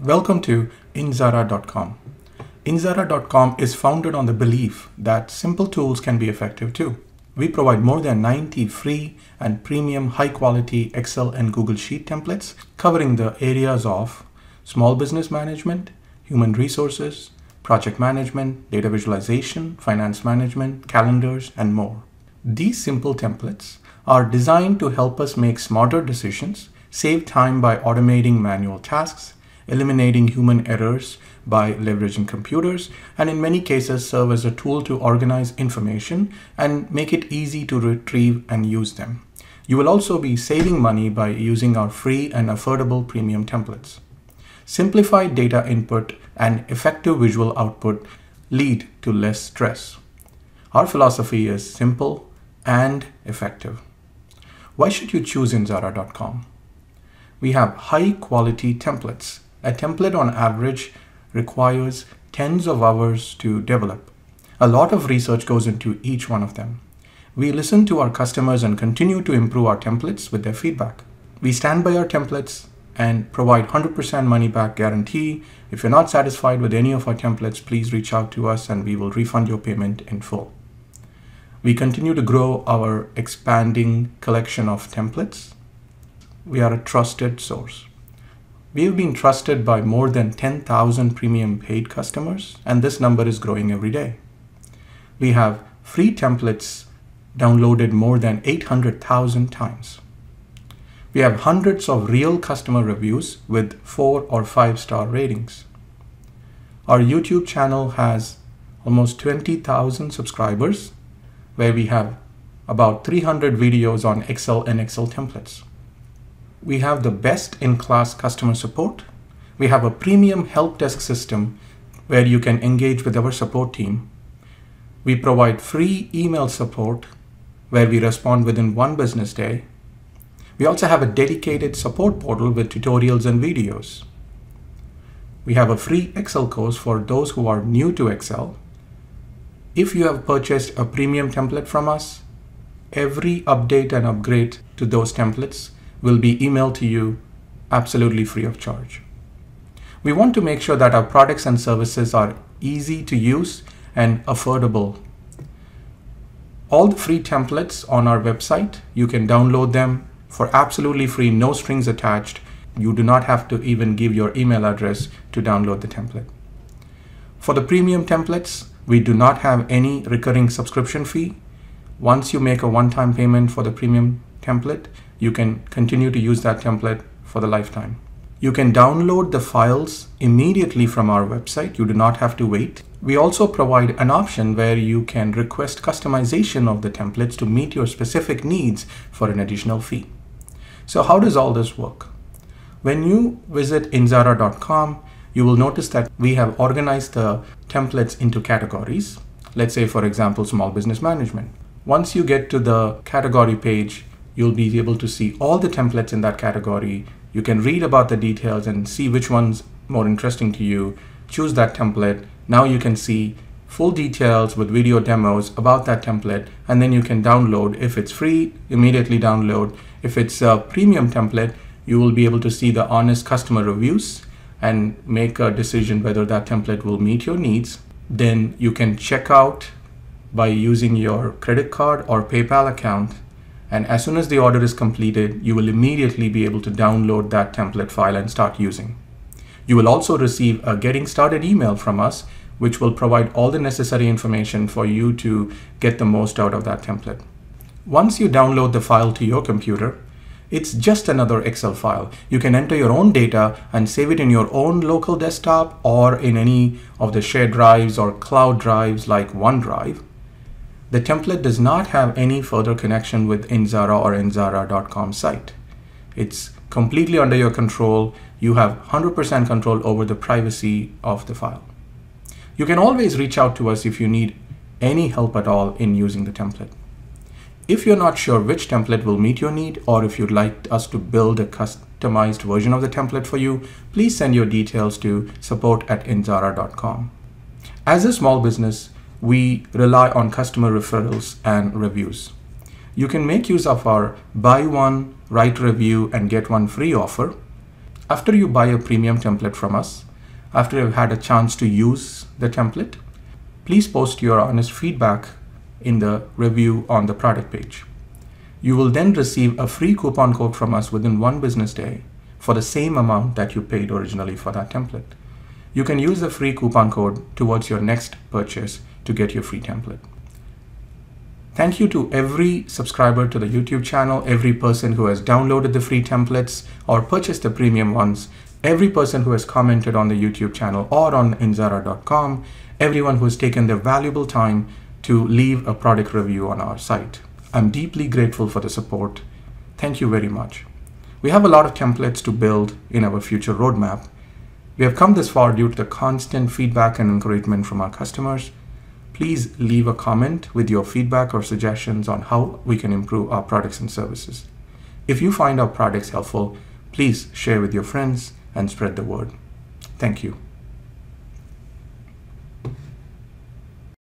Welcome to Indzara.com. Indzara.com is founded on the belief that simple tools can be effective too. We provide more than 90 free and premium high-quality Excel and Google Sheet templates covering the areas of small business management, human resources, project management, data visualization, finance management, calendars, and more. These simple templates are designed to help us make smarter decisions, save time by automating manual tasks, eliminating human errors by leveraging computers, and in many cases serve as a tool to organize information and make it easy to retrieve and use them. You will also be saving money by using our free and affordable premium templates. Simplified data input and effective visual output lead to less stress. Our philosophy is simple and effective. Why should you choose Indzara.com? We have high-quality templates. A template on average requires tens of hours to develop. A lot of research goes into each one of them. We listen to our customers and continue to improve our templates with their feedback. We stand by our templates and provide 100% money-back guarantee. If you're not satisfied with any of our templates, please reach out to us and we will refund your payment in full. We continue to grow our expanding collection of templates. We are a trusted source. We have been trusted by more than 10,000 premium paid customers, and this number is growing every day. We have free templates downloaded more than 800,000 times. We have hundreds of real customer reviews with 4- or 5-star ratings. Our YouTube channel has almost 20,000 subscribers, where we have about 300 videos on Excel and Excel templates. We have the best-in-class customer support. We have a premium help desk system where you can engage with our support team. We provide free email support where we respond within 1 business day. We also have a dedicated support portal with tutorials and videos. We have a free Excel course for those who are new to Excel. If you have purchased a premium template from us, every update and upgrade to those templates will be emailed to you absolutely free of charge. We want to make sure that our products and services are easy to use and affordable. All the free templates on our website, you can download them for absolutely free, no strings attached. You do not have to even give your email address to download the template. For the premium templates, we do not have any recurring subscription fee. Once you make a one-time payment for the premium template, you can continue to use that template for the lifetime. You can download the files immediately from our website. You do not have to wait. We also provide an option where you can request customization of the templates to meet your specific needs for an additional fee. So how does all this work? When you visit Indzara.com, you will notice that we have organized the templates into categories. Let's say, for example, small business management. Once you get to the category page, you'll be able to see all the templates in that category. You can read about the details and see which one's more interesting to you. Choose that template. Now you can see full details with video demos about that template, and then you can download. If it's free, immediately download. If it's a premium template, you will be able to see the honest customer reviews and make a decision whether that template will meet your needs. Then you can check out by using your credit card or PayPal account. And as soon as the order is completed, you will immediately be able to download that template file and start using. You will also receive a getting started email from us, which will provide all the necessary information for you to get the most out of that template. Once you download the file to your computer, it's just another Excel file. You can enter your own data and save it in your own local desktop or in any of the shared drives or cloud drives like OneDrive. The template does not have any further connection with Indzara or Indzara.com site. It's completely under your control. You have 100% control over the privacy of the file. You can always reach out to us if you need any help at all in using the template. If you're not sure which template will meet your need, or if you'd like us to build a customized version of the template for you, please send your details to support@indzara.com. As a small business, we rely on customer referrals and reviews. You can make use of our buy one, write review, and get one free offer. After you buy a premium template from us, after you've had a chance to use the template, please post your honest feedback in the review on the product page. You will then receive a free coupon code from us within 1 business day for the same amount that you paid originally for that template. You can use the free coupon code towards your next purchase to get your free template. Thank you to every subscriber to the YouTube channel, every person who has downloaded the free templates or purchased the premium ones, every person who has commented on the YouTube channel or on Indzara.com, everyone who has taken their valuable time to leave a product review on our site. I'm deeply grateful for the support. Thank you very much. We have a lot of templates to build in our future roadmap. We have come this far due to the constant feedback and encouragement from our customers. Please leave a comment with your feedback or suggestions on how we can improve our products and services. If you find our products helpful, please share with your friends and spread the word. Thank you.